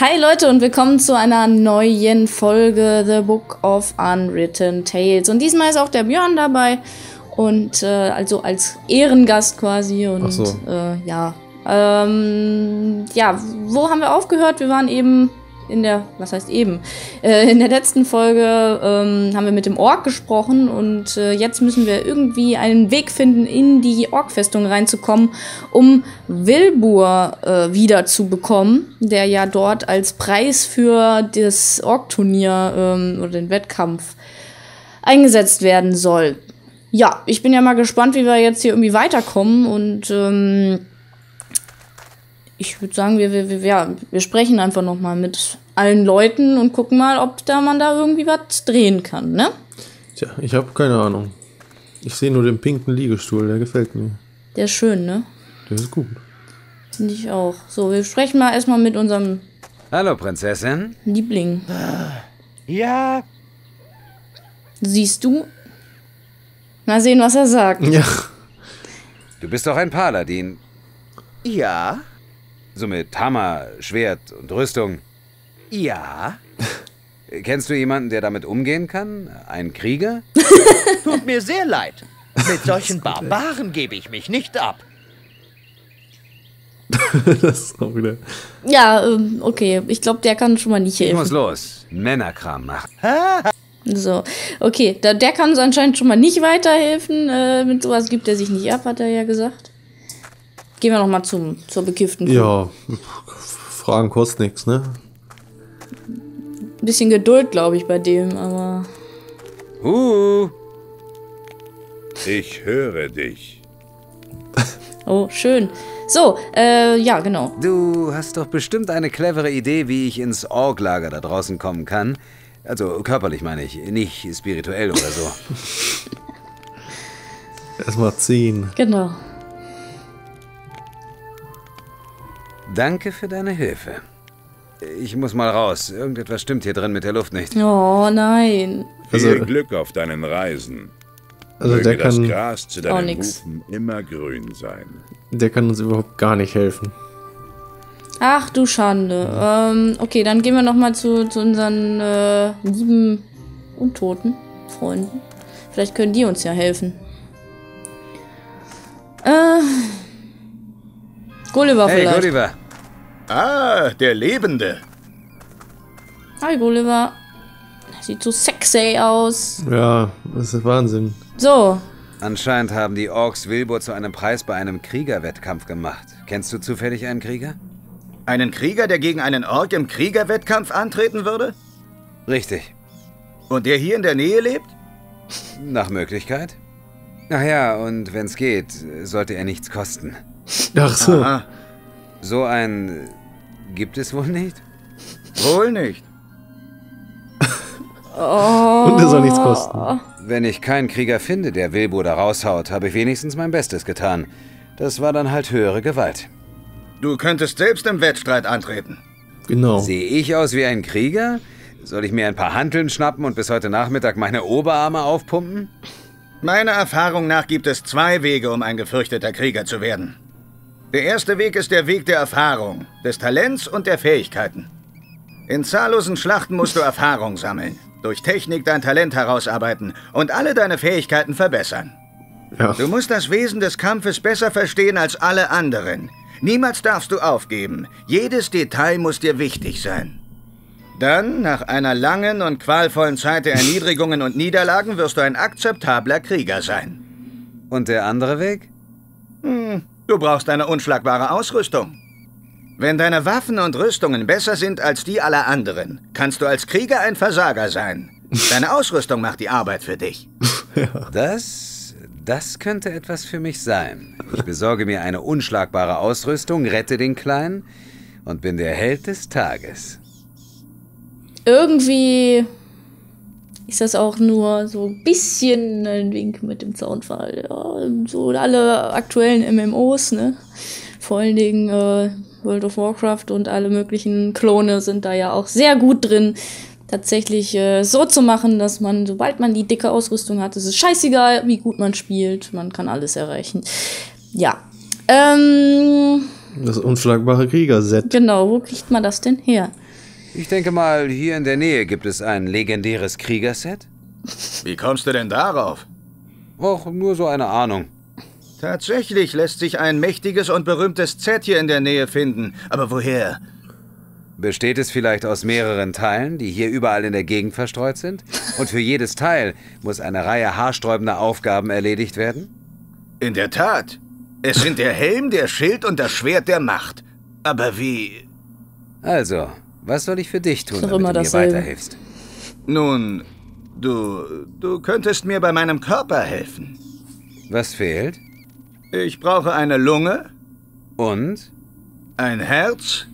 Hi Leute und willkommen zu einer neuen Folge The Book of Unwritten Tales. Und diesmal ist auch der Björn dabei und also als Ehrengast quasi. Und, ach so. Ja, wo haben wir aufgehört? Wir waren eben in der, was heißt eben? In der letzten Folge haben wir mit dem Ork gesprochen und jetzt müssen wir irgendwie einen Weg finden, in die Ork-Festung reinzukommen, um Wilbur wiederzubekommen, der ja dort als Preis für das Ork-Turnier oder den Wettkampf eingesetzt werden soll. Ja, ich bin ja mal gespannt, wie wir jetzt hier irgendwie weiterkommen und ich würde sagen, wir sprechen einfach noch mal mit allen Leuten und gucken mal, ob man da irgendwie was drehen kann, ne? Tja, ich habe keine Ahnung. Ich sehe nur den pinken Liegestuhl, der gefällt mir. Der ist schön, ne? Der ist gut. Finde ich auch. So, wir sprechen mal erstmal mit unserem... Hallo, Prinzessin. Liebling. Ja? Siehst du? Mal sehen, was er sagt. Ja. Du bist doch ein Paladin. Ja. So mit Hammer, Schwert und Rüstung. Ja. Kennst du jemanden, der damit umgehen kann? Ein Krieger? Tut mir sehr leid. Mit solchen Barbaren gebe ich mich nicht ab. Das ist auch wieder... Ja, okay. Ich glaube, der kann schon mal nicht helfen. Ich muss los. Männerkram machen. So, okay. Der kann uns anscheinend schon mal nicht weiterhelfen. Mit sowas gibt er sich nicht ab, hat er ja gesagt. Gehen wir noch mal zur bekifften Kuh. Ja, Fragen kostet nichts, ne? Ein bisschen Geduld, glaube ich, bei dem, aber... Ich höre dich. Oh, schön. So, ja, genau. Du hast doch bestimmt eine clevere Idee, wie ich ins Orklager da draußen kommen kann. Also körperlich meine ich, nicht spirituell oder so. Erstmal 10. Genau. Danke für deine Hilfe. Ich muss mal raus. Irgendetwas stimmt hier drin mit der Luft nicht. Oh nein. Viel Glück auf deinen Reisen. Also der kann... Das Gras zu deinen Hufen immer grün sein. Der kann uns überhaupt gar nicht helfen. Ach du Schande. Ja. Okay, dann gehen wir nochmal zu unseren lieben untoten Freunden. Vielleicht können die uns ja helfen. Gulliver vielleicht. Hey, Gulliver. Ah, der Lebende. Hi, Gulliver. Sieht so sexy aus. Ja, das ist Wahnsinn. So. Anscheinend haben die Orks Wilbur zu einem Preis bei einem Kriegerwettkampf gemacht. Kennst du zufällig einen Krieger? Einen Krieger, der gegen einen Ork im Kriegerwettkampf antreten würde? Richtig. Und der hier in der Nähe lebt? Nach Möglichkeit. Ach ja, und wenn's geht, sollte er nichts kosten. Ach so. Aha. So ein gibt es wohl nicht? Wohl nicht. Oh. Und er soll nichts kosten. Wenn ich keinen Krieger finde, der Wilbur da raushaut, habe ich wenigstens mein Bestes getan. Das war dann halt höhere Gewalt. Du könntest selbst im Wettstreit antreten. Genau. Sehe ich aus wie ein Krieger? Soll ich mir ein paar Hanteln schnappen und bis heute Nachmittag meine Oberarme aufpumpen? Meiner Erfahrung nach gibt es zwei Wege, um ein gefürchteter Krieger zu werden. Der erste Weg ist der Weg der Erfahrung, des Talents und der Fähigkeiten. In zahllosen Schlachten musst du Erfahrung sammeln, durch Technik dein Talent herausarbeiten und alle deine Fähigkeiten verbessern. Ja. Du musst das Wesen des Kampfes besser verstehen als alle anderen. Niemals darfst du aufgeben. Jedes Detail muss dir wichtig sein. Dann, nach einer langen und qualvollen Zeit der Erniedrigungen und Niederlagen, wirst du ein akzeptabler Krieger sein. Und der andere Weg? Du brauchst eine unschlagbare Ausrüstung. Wenn deine Waffen und Rüstungen besser sind als die aller anderen, kannst du als Krieger ein Versager sein. Deine Ausrüstung macht die Arbeit für dich. Ja. Das könnte etwas für mich sein. Ich besorge mir eine unschlagbare Ausrüstung, rette den Kleinen und bin der Held des Tages. Irgendwie ist das auch nur so ein bisschen ein Wink mit dem Zaunfall. Ja, so alle aktuellen MMOs, ne? Vor allen Dingen World of Warcraft und alle möglichen Klone sind da ja auch sehr gut drin, tatsächlich so zu machen, dass man, sobald man die dicke Ausrüstung hat, ist es scheißegal, wie gut man spielt, man kann alles erreichen. Ja. Das unschlagbare Krieger-Set. Genau, wo kriegt man das denn her? Ich denke mal, hier in der Nähe gibt es ein legendäres Kriegerset. Wie kommst du denn darauf? Och, nur so eine Ahnung. Tatsächlich lässt sich ein mächtiges und berühmtes Set hier in der Nähe finden. Aber woher? Besteht es vielleicht aus mehreren Teilen, die hier überall in der Gegend verstreut sind? Und für jedes Teil muss eine Reihe haarsträubender Aufgaben erledigt werden? In der Tat. Es sind der Helm, der Schild und das Schwert der Macht. Aber wie? Also, was soll ich für dich tun, damit du mir weiterhilfst? Nun, du könntest mir bei meinem Körper helfen. Was fehlt? Ich brauche eine Lunge. Und? Ein Herz.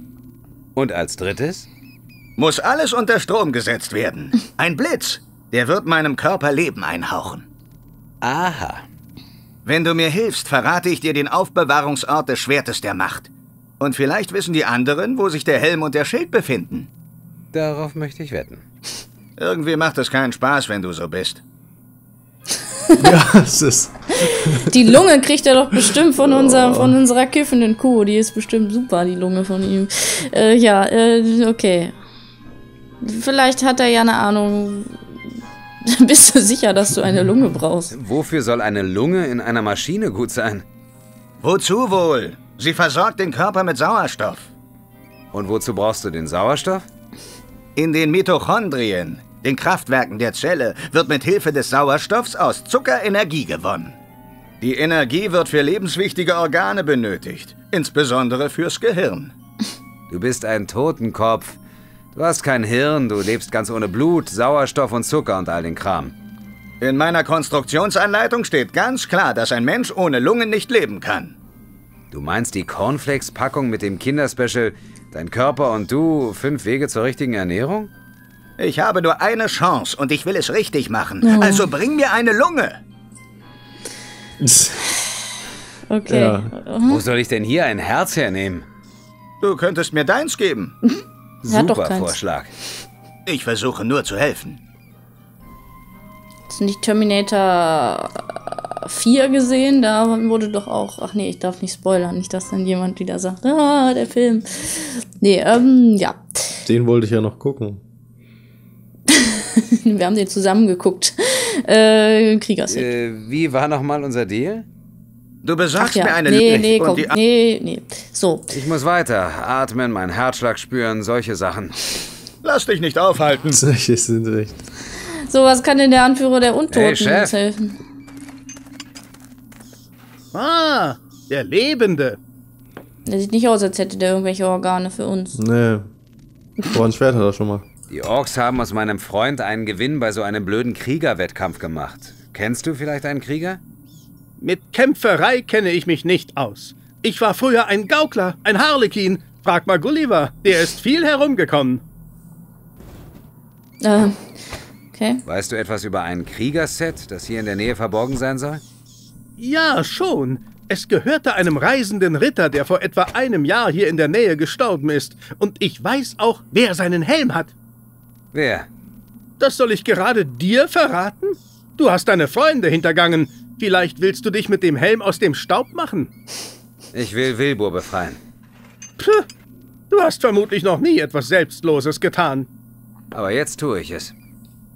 Und als drittes? Muss alles unter Strom gesetzt werden. Ein Blitz, der wird meinem Körper Leben einhauchen. Aha. Wenn du mir hilfst, verrate ich dir den Aufbewahrungsort des Schwertes der Macht. Und vielleicht wissen die anderen, wo sich der Helm und der Schild befinden. Darauf möchte ich wetten. Irgendwie macht es keinen Spaß, wenn du so bist. Ja, es ist... Die Lunge kriegt er doch bestimmt von, von unserer kiffenden Kuh. Die ist bestimmt super, die Lunge von ihm. Okay. Vielleicht hat er ja eine Ahnung. Bist du sicher, dass du eine Lunge brauchst? Wofür soll eine Lunge in einer Maschine gut sein? Wozu wohl? Sie versorgt den Körper mit Sauerstoff. Und wozu brauchst du den Sauerstoff? In den Mitochondrien, den Kraftwerken der Zelle, wird mit Hilfe des Sauerstoffs aus Zucker Energie gewonnen. Die Energie wird für lebenswichtige Organe benötigt, insbesondere fürs Gehirn. Du bist ein Totenkopf. Du hast kein Hirn, du lebst ganz ohne Blut, Sauerstoff und Zucker und all den Kram. In meiner Konstruktionsanleitung steht ganz klar, dass ein Mensch ohne Lungen nicht leben kann. Du meinst die Cornflakes-Packung mit dem Kinderspecial, dein Körper und du, 5 Wege zur richtigen Ernährung? Ich habe nur eine Chance und ich will es richtig machen. Ja. Also bring mir eine Lunge. Okay. Ja. Wo soll ich denn hier ein Herz hernehmen? Du könntest mir deins geben. Super Vorschlag. Ich versuche nur zu helfen. Hast du nicht Terminator 4 gesehen? Da wurde doch auch... Ach nee, ich darf nicht spoilern. Nicht, dass dann jemand wieder sagt, ah, der Film. Nee, ja. Den wollte ich ja noch gucken. Wir haben den zusammen geguckt. Kriegerset. Wie war nochmal unser Deal? Du besagst mir eine Lüge. Nee, komm. So. Ich muss weiter. Atmen, meinen Herzschlag spüren, solche Sachen. Lass dich nicht aufhalten. Solche sind echt. So, was kann denn der Anführer der Untoten uns helfen? Ah, der Lebende. Der sieht nicht aus, als hätte der irgendwelche Organe für uns. Nee. Boah, ein Schwert hat er schon mal. Die Orks haben aus meinem Freund einen Gewinn bei so einem blöden Kriegerwettkampf gemacht. Kennst du vielleicht einen Krieger? Mit Kämpferei kenne ich mich nicht aus. Ich war früher ein Gaukler, ein Harlekin. Frag mal Gulliver, der ist viel herumgekommen. Okay. Weißt du etwas über ein Kriegerset, das hier in der Nähe verborgen sein soll? Ja, schon. Es gehörte einem reisenden Ritter, der vor etwa einem Jahr hier in der Nähe gestorben ist. Und ich weiß auch, wer seinen Helm hat. Wer? Das soll ich gerade dir verraten? Du hast deine Freunde hintergangen. Vielleicht willst du dich mit dem Helm aus dem Staub machen. Ich will Wilbur befreien. Puh, du hast vermutlich noch nie etwas Selbstloses getan. Aber jetzt tue ich es.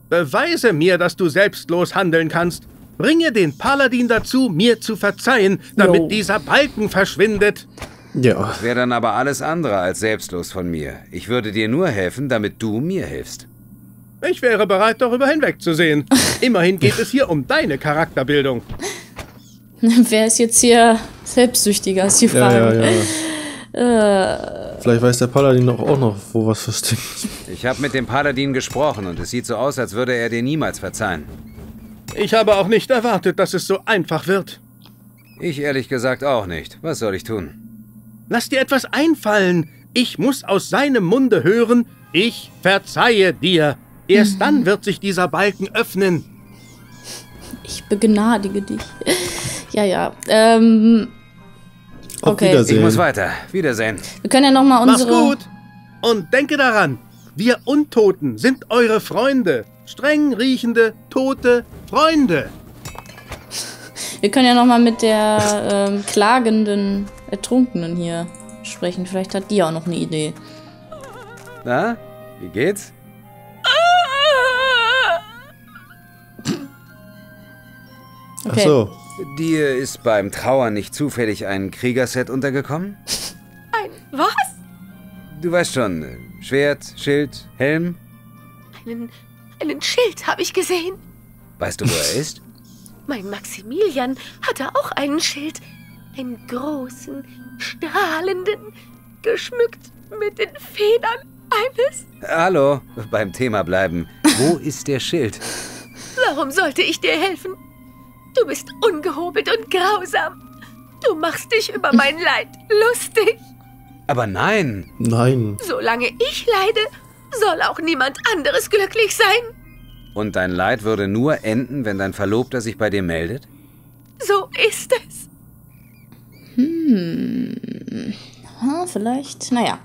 Beweise mir, dass du selbstlos handeln kannst. Bringe den Paladin dazu, mir zu verzeihen, damit dieser Balken verschwindet. Ja. Das wäre dann aber alles andere als selbstlos von mir. Ich würde dir nur helfen, damit du mir hilfst. Ich wäre bereit, darüber hinwegzusehen. Immerhin geht es hier um deine Charakterbildung. Wer ist jetzt hier selbstsüchtiger, ist die Frage. Ja. Vielleicht weiß der Paladin auch noch, wo was versteckt. Ich habe mit dem Paladin gesprochen und es sieht so aus, als würde er dir niemals verzeihen. Ich habe auch nicht erwartet, dass es so einfach wird. Ich ehrlich gesagt auch nicht. Was soll ich tun? Lass dir etwas einfallen. Ich muss aus seinem Munde hören, ich verzeihe dir. Erst dann wird sich dieser Balken öffnen. Ich begnadige dich. Ja. Okay. Ich muss weiter. Wiedersehen. Wir können ja nochmal unsere... Mach's gut. Und denke daran, wir Untoten sind eure Freunde. Streng riechende, tote Freunde. Wir können ja nochmal mit der klagenden Ertrunkenen hier sprechen. Vielleicht hat die auch noch eine Idee. Na? Wie geht's? Okay. Ach so. Dir ist beim Trauern nicht zufällig ein Kriegerset untergekommen? Ein was? Du weißt schon, Schwert, Schild, Helm. Einen Schild habe ich gesehen. Weißt du, wo er ist? Mein Maximilian hatte auch einen Schild. Einen großen, strahlenden, geschmückt mit den Federn eines... Hallo, beim Thema bleiben. Wo ist der Schild? Warum sollte ich dir helfen? Du bist ungehobelt und grausam. Du machst dich über mein Leid lustig. Aber nein. Nein. Solange ich leide, soll auch niemand anderes glücklich sein. Und dein Leid würde nur enden, wenn dein Verlobter sich bei dir meldet? So ist es. Ha, vielleicht. Naja.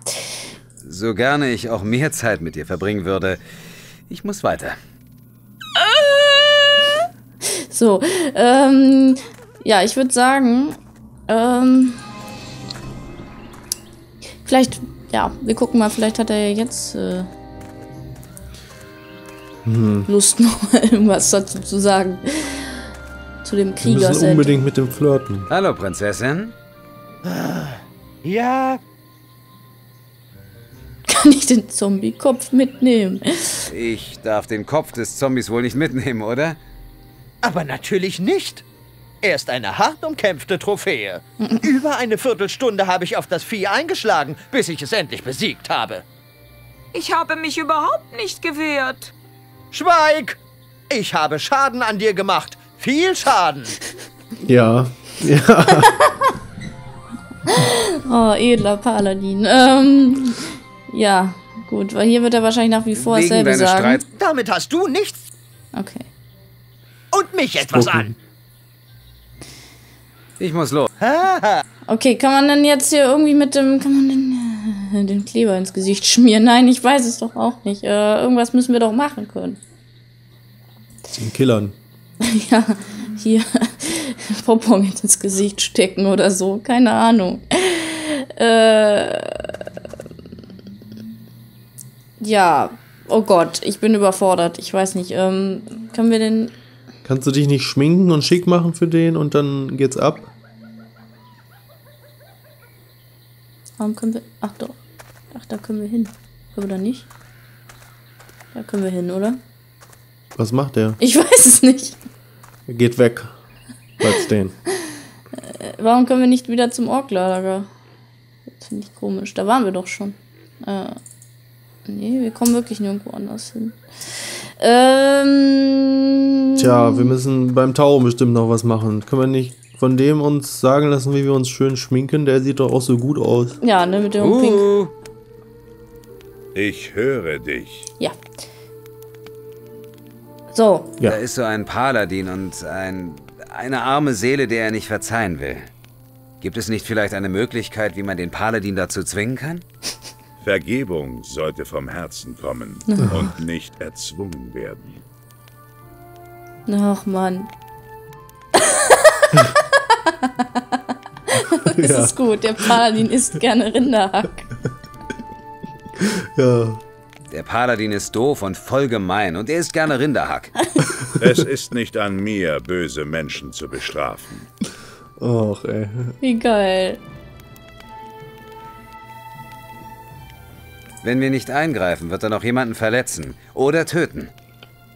So gerne ich auch mehr Zeit mit dir verbringen würde. Ich muss weiter. So, ja, ich würde sagen, vielleicht, ja, wir gucken mal, vielleicht hat er jetzt Lust, noch mal irgendwas dazu zu sagen. Zu dem Krieger. Wir müssen unbedingt mit dem Flirten. Hallo, Prinzessin. Ja? Kann ich den Zombie-Kopf mitnehmen? Ich darf den Kopf des Zombies wohl nicht mitnehmen, oder? Aber natürlich nicht. Er ist eine hart umkämpfte Trophäe. Über eine Viertelstunde habe ich auf das Vieh eingeschlagen, bis ich es endlich besiegt habe. Ich habe mich überhaupt nicht gewehrt. Schweig! Ich habe Schaden an dir gemacht. Viel Schaden. Ja. Ja. Oh, edler Paladin. Ja, gut, weil hier wird er wahrscheinlich nach wie vor dasselbe sagen. Damit hast du nichts. Okay. Und mich etwas an. Ich muss los. Okay, kann man denn jetzt hier irgendwie mit dem... Kann man denn den Kleber ins Gesicht schmieren? Nein, ich weiß es doch auch nicht. Irgendwas müssen wir doch machen können. Den Killern. Ja, hier Popong ins Gesicht stecken oder so. Keine Ahnung. Ja, oh Gott, ich bin überfordert. Ich weiß nicht, können wir denn... Kannst du dich nicht schminken und schick machen für den und dann geht's ab? Warum können wir... Ach doch. Ach, da können wir hin. Können wir da nicht? Da können wir hin, oder? Was macht der? Ich weiß es nicht. Er geht weg. Bleibt stehen. Warum können wir nicht wieder zum Orklager? Das finde ich komisch. Da waren wir doch schon. Nee, wir kommen wirklich nirgendwo anders hin. Tja, wir müssen beim Tauben bestimmt noch was machen. Können wir nicht von dem uns sagen lassen, wie wir uns schön schminken? Der sieht doch auch so gut aus. Ja, ne, mit dem Pink. Ich höre dich. Ja. So. Ja. Da ist so ein Paladin und eine arme Seele, der er nicht verzeihen will. Gibt es nicht vielleicht eine Möglichkeit, wie man den Paladin dazu zwingen kann? Vergebung sollte vom Herzen kommen und nicht erzwungen werden. Ach, Mann. Das ist gut, der Paladin isst gerne Rinderhack. Ja. Der Paladin ist doof und voll gemein und er isst gerne Rinderhack. Es ist nicht an mir, böse Menschen zu bestrafen. Och, ey. Wie geil. Wenn wir nicht eingreifen, wird er noch jemanden verletzen oder töten.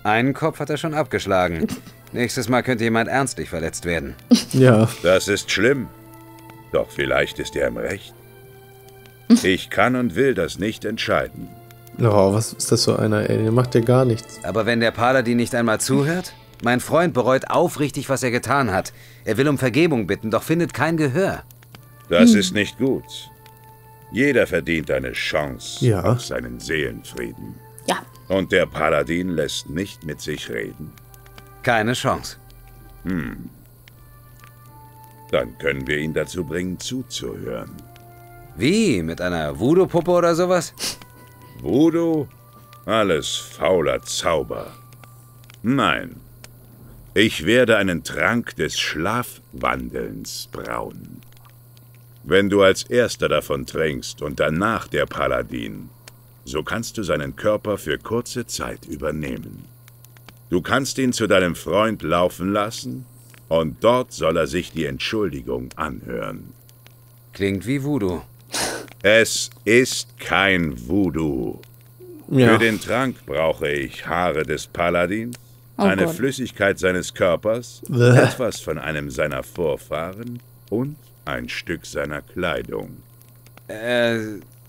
Einen Kopf hat er schon abgeschlagen. Nächstes Mal könnte jemand ernstlich verletzt werden. Ja. Das ist schlimm. Doch vielleicht ist er im Recht. Ich kann und will das nicht entscheiden. Oh, was ist das für einer, ey? Der macht ja gar nichts. Aber wenn der Paladin nicht einmal zuhört? Mein Freund bereut aufrichtig, was er getan hat. Er will um Vergebung bitten, doch findet kein Gehör. Das ist nicht gut. Jeder verdient eine Chance auf seinen Seelenfrieden. Ja. Und der Paladin lässt nicht mit sich reden? Keine Chance. Hm. Dann können wir ihn dazu bringen, zuzuhören. Wie? Mit einer Voodoo-Puppe oder sowas? Voodoo? Alles fauler Zauber. Nein. Ich werde einen Trank des Schlafwandelns brauen. Wenn du als Erster davon trinkst und danach der Paladin, So kannst du seinen Körper für kurze Zeit übernehmen. Du kannst ihn zu deinem Freund laufen lassen und dort soll er sich die Entschuldigung anhören. Klingt wie Voodoo. Es ist kein Voodoo. Ja. Für den Trank brauche ich Haare des Paladins, eine Flüssigkeit seines Körpers, etwas von einem seiner Vorfahren und ein Stück seiner Kleidung.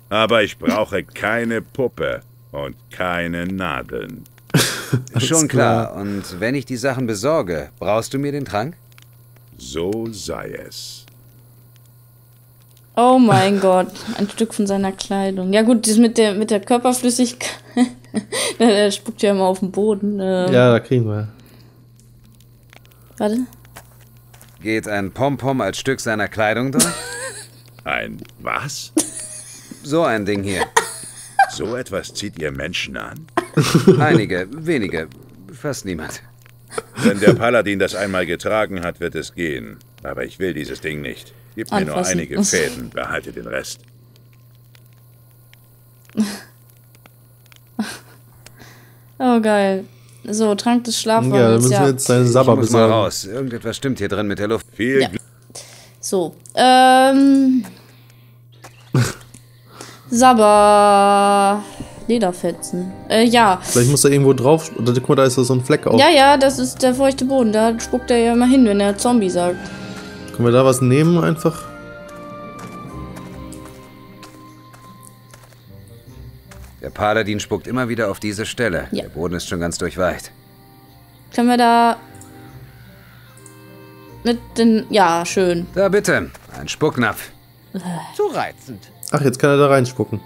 Aber ich brauche keine Puppe und keine Nadeln. Schon klar. Und wenn ich die Sachen besorge, brauchst du mir den Trank? So sei es. Oh mein Gott, ein Stück von seiner Kleidung. Ja gut, das mit der Körperflüssigkeit, der spuckt ja immer auf den Boden. Ja, da kriegen wir. Warte. Geht ein Pompom als Stück seiner Kleidung durch? Ein was? So ein Ding hier. So etwas zieht ihr Menschen an? Einige, wenige, fast niemand. Wenn der Paladin das einmal getragen hat, wird es gehen. Aber ich will dieses Ding nicht. Gib mir nur einige Fäden, behalte den Rest. Oh, geil. So, Trank des Schlafwandels. Ja, da müssen wir jetzt seine Sabber besorgen. Mal raus. Irgendetwas stimmt hier drin mit der Luft. Viel Glück. So, Sabber. Lederfetzen. Ja. Vielleicht muss er irgendwo drauf. Oder guck mal, da ist so ein Fleck auf. Ja, ja, das ist der feuchte Boden. Da spuckt er ja immer hin, wenn er Zombie sagt. Können wir da was nehmen einfach? Der Paladin spuckt immer wieder auf diese Stelle. Ja. Der Boden ist schon ganz durchweicht. Können wir da mit den... Ja, schön. Da bitte. Ein Spucknapf. Zu reizend. Ach, jetzt kann er da reinspucken.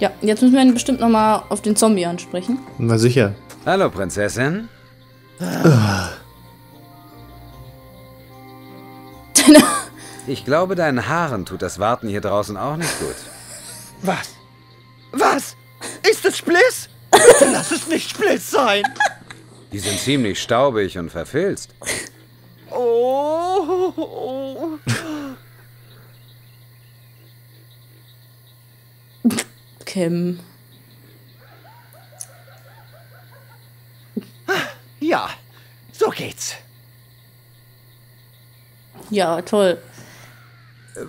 Ja, jetzt müssen wir ihn bestimmt nochmal auf den Zombie ansprechen. Na sicher. Hallo, Prinzessin. Ich glaube, deinen Haaren tut das Warten hier draußen auch nicht gut. Was? Was? Ist es Spliss? Bitte lass es nicht Spliss sein. Die sind ziemlich staubig und verfilzt. Oh. Kim. Ja, so geht's. Ja, toll.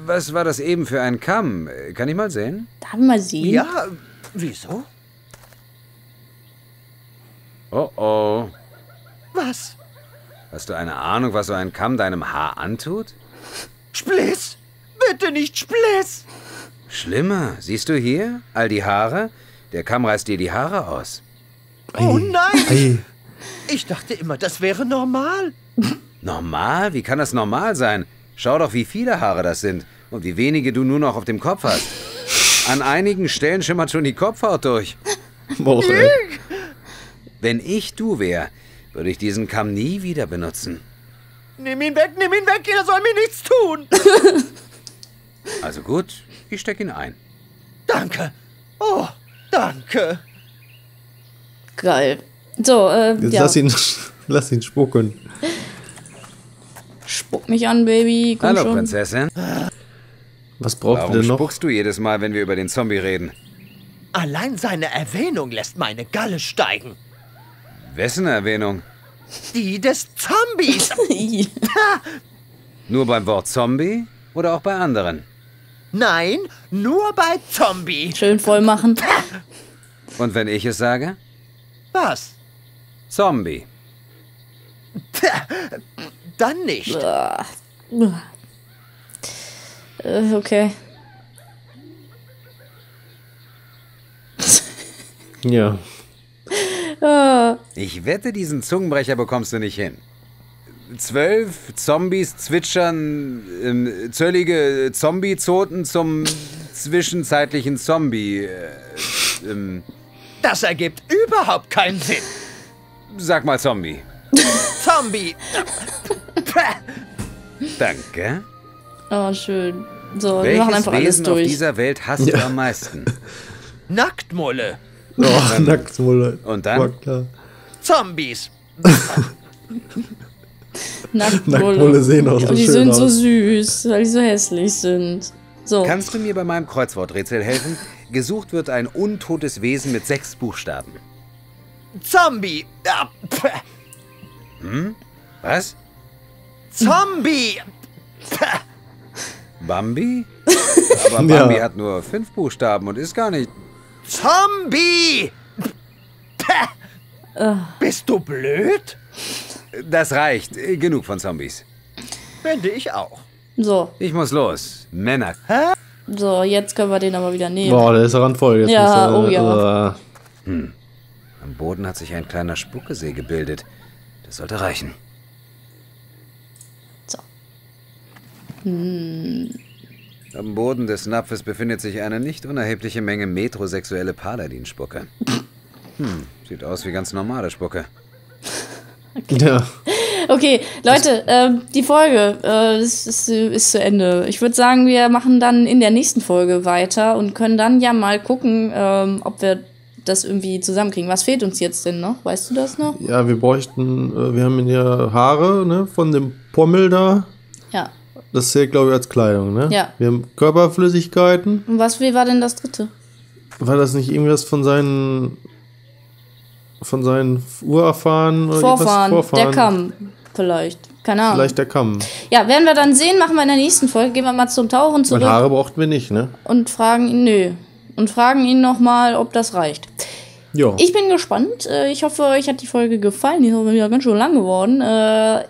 Was war das eben für ein Kamm? Kann ich mal sehen? Darf ich mal sehen? Ja, wieso? Oh oh. Was? Hast du eine Ahnung, was so ein Kamm deinem Haar antut? Spliss! Bitte nicht Spliss! Schlimmer. Siehst du hier? All die Haare? Der Kamm reißt dir die Haare aus. Oh nein! Hey. Ich dachte immer, das wäre normal. Normal? Wie kann das normal sein? Schau doch, wie viele Haare das sind und wie wenige du nur noch auf dem Kopf hast. An einigen Stellen schimmert schon die Kopfhaut durch. Boah, ey. Wenn ich du wäre, würde ich diesen Kamm nie wieder benutzen. Nimm ihn weg, er soll mir nichts tun. Also gut, ich stecke ihn ein. Danke. Oh, danke. Geil. So, jetzt ja. Lass ihn spucken. Spuck mich an, Baby. Komm Hallo, schon. Prinzessin. Was braucht Warum denn noch? Spuckst du jedes Mal, wenn wir über den Zombie reden? Allein seine Erwähnung lässt meine Galle steigen. Wessen Erwähnung? Die des Zombies. Nur beim Wort Zombie oder auch bei anderen? Nein, nur bei Zombie. Schön voll machen. Und wenn ich es sage? Was? Zombie. Dann nicht. Okay. Ja. Ich wette, diesen Zungenbrecher bekommst du nicht hin. 12 Zombies zwitschern zöllige Zombie-Zoten zum zwischenzeitlichen Zombie. Das ergibt überhaupt keinen Sinn. Sag mal Zombie. Zombie. Danke. Oh, schön. So, wir machen einfach alles durch. Welches Wesen auf dieser Welt hasst du am meisten? Nacktmulle. Oh, Nacktmulle. Und dann? Zombies. Nacktmulle sehen auch so schön aus. Die sind so süß, weil die so hässlich sind. So. Kannst du mir bei meinem Kreuzworträtsel helfen? Gesucht wird ein untotes Wesen mit 6 Buchstaben. Zombie! Hm? Was? Zombie! Bambi? Aber Bambi hat nur 5 Buchstaben und ist gar nicht... Zombie! Bist du blöd? Das reicht. Genug von Zombies. Finde ich auch. So. Ich muss los. Männer. Hä? So, jetzt können wir den aber wieder nehmen. Boah, der ist daran voll. Jetzt ja, oh ja. Am Boden hat sich ein kleiner Spuckesee gebildet. Das sollte reichen. So. Am Boden des Napfes befindet sich eine nicht unerhebliche Menge metrosexuelle Paladinspucke. Sieht aus wie ganz normale Spucke. Okay. Ja. Okay, Leute, die Folge ist zu Ende. Ich würde sagen, wir machen dann in der nächsten Folge weiter und können dann ja mal gucken, ob wir das irgendwie zusammenkriegen. Was fehlt uns jetzt denn noch? Weißt du das noch? Ja, wir bräuchten, wir haben hier Haare, ne, von dem Pommel da. Ja. Das zählt, glaube ich, als Kleidung, ne? Ja. Wir haben Körperflüssigkeiten. Und wie war denn das dritte? War das nicht irgendwas von seinen... Urerfahren oder Vorfahren? Der Kamm vielleicht. Keine Ahnung. Vielleicht der Kamm. Ja, werden wir dann sehen, machen wir in der nächsten Folge. Gehen wir mal zum Tauchen zurück. Und Haare brauchten wir nicht, ne? Und fragen ihn, nö. Und fragen ihn nochmal, ob das reicht. Jo. Ich bin gespannt. Ich hoffe, euch hat die Folge gefallen. Die ist wieder ganz schön lang geworden.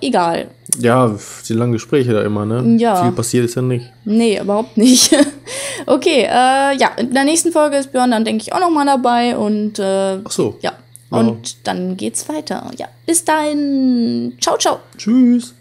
Egal. Ja, die langen Gespräche da immer, ne? Ja. Viel passiert ist ja nicht. Nee, überhaupt nicht. Okay, ja. In der nächsten Folge ist Björn dann, denke ich, auch nochmal dabei. Und, ach so. Ja. Und dann geht's weiter. Ja, bis dahin. Ciao, ciao. Tschüss.